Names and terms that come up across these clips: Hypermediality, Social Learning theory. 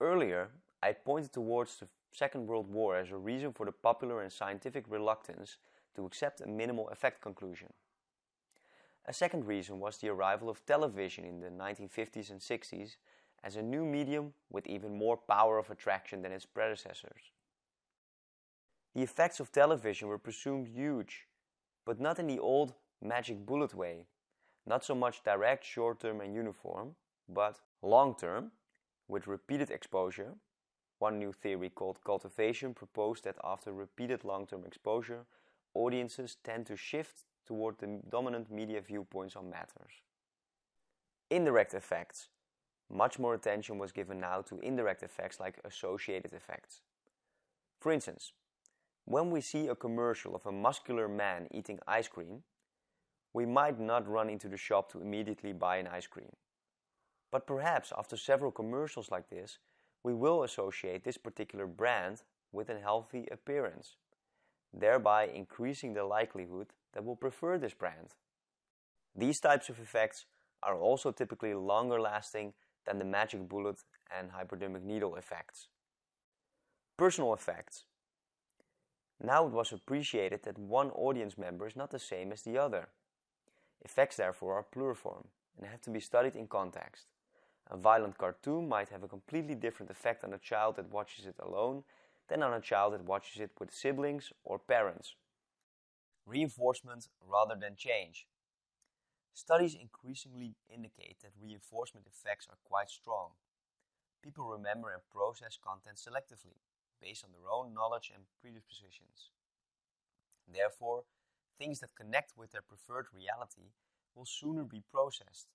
Earlier, I pointed towards the Second World War as a reason for the popular and scientific reluctance to accept a minimal effect conclusion. A second reason was the arrival of television in the 1950s and 60s as a new medium with even more power of attraction than its predecessors. The effects of television were presumed huge, but not in the old magic bullet way, not so much direct, short-term and uniform, but long-term, with repeated exposure. One new theory called cultivation proposed that after repeated long-term exposure, audiences tend to shift toward the dominant media viewpoints on matters. Indirect effects. Much more attention was given now to indirect effects like associated effects. For instance, when we see a commercial of a muscular man eating ice cream, we might not run into the shop to immediately buy an ice cream. But perhaps after several commercials like this, we will associate this particular brand with a healthy appearance, thereby increasing the likelihood that we'll prefer this brand. These types of effects are also typically longer lasting than the magic bullet and hypodermic needle effects. Personal effects. Now it was appreciated that one audience member is not the same as the other. Effects therefore are pluriform and have to be studied in context. A violent cartoon might have a completely different effect on a child that watches it alone than on a child that watches it with siblings or parents. Reinforcement rather than change. Studies increasingly indicate that reinforcement effects are quite strong. People remember and process content selectively, based on their own knowledge and predispositions. Therefore, things that connect with their preferred reality will sooner be processed.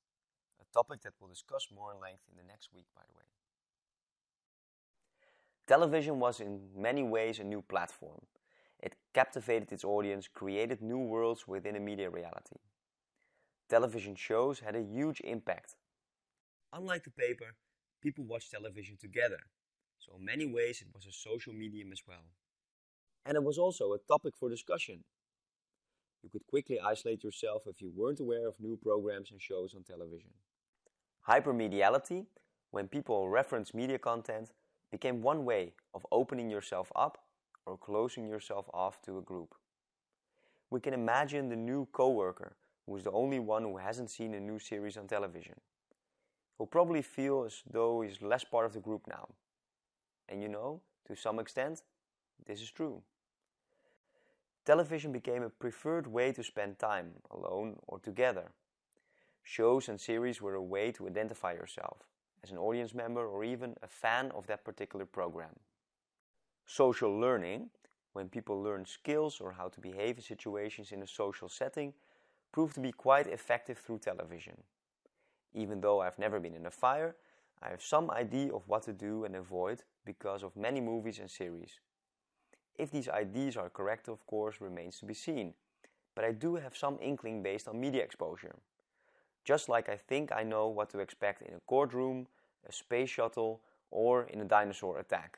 A topic that we'll discuss more in length in the next week, by the way. Television was in many ways a new platform. It captivated its audience, created new worlds within a media reality. Television shows had a huge impact. Unlike the paper, people watched television together, so in many ways it was a social medium as well. And it was also a topic for discussion. You could quickly isolate yourself if you weren't aware of new programs and shows on television. Hypermediality, when people reference media content, became one way of opening yourself up or closing yourself off to a group. We can imagine the new coworker who is the only one who hasn't seen a new series on television. He'll probably feel as though he's less part of the group now. And you know, to some extent, this is true. Television became a preferred way to spend time, alone or together. Shows and series were a way to identify yourself as an audience member or even a fan of that particular program. Social learning, when people learn skills or how to behave in situations in a social setting, proved to be quite effective through television. Even though I've never been in a fire, I have some idea of what to do and avoid because of many movies and series. If these ideas are correct, of course, remains to be seen, but I do have some inkling based on media exposure. Just like I think I know what to expect in a courtroom, a space shuttle, or in a dinosaur attack.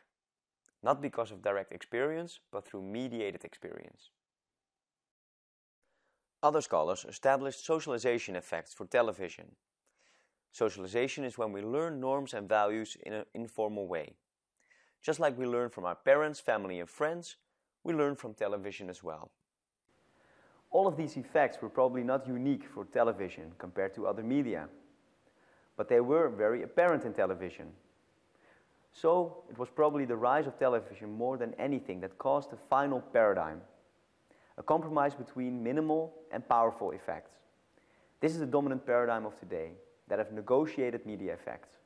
Not because of direct experience, but through mediated experience. Other scholars established socialization effects for television. Socialization is when we learn norms and values in an informal way. Just like we learn from our parents, family and friends, we learn from television as well. All of these effects were probably not unique for television compared to other media, but they were very apparent in television. So it was probably the rise of television more than anything that caused the final paradigm, a compromise between minimal and powerful effects. This is the dominant paradigm of today, that of negotiated media effects.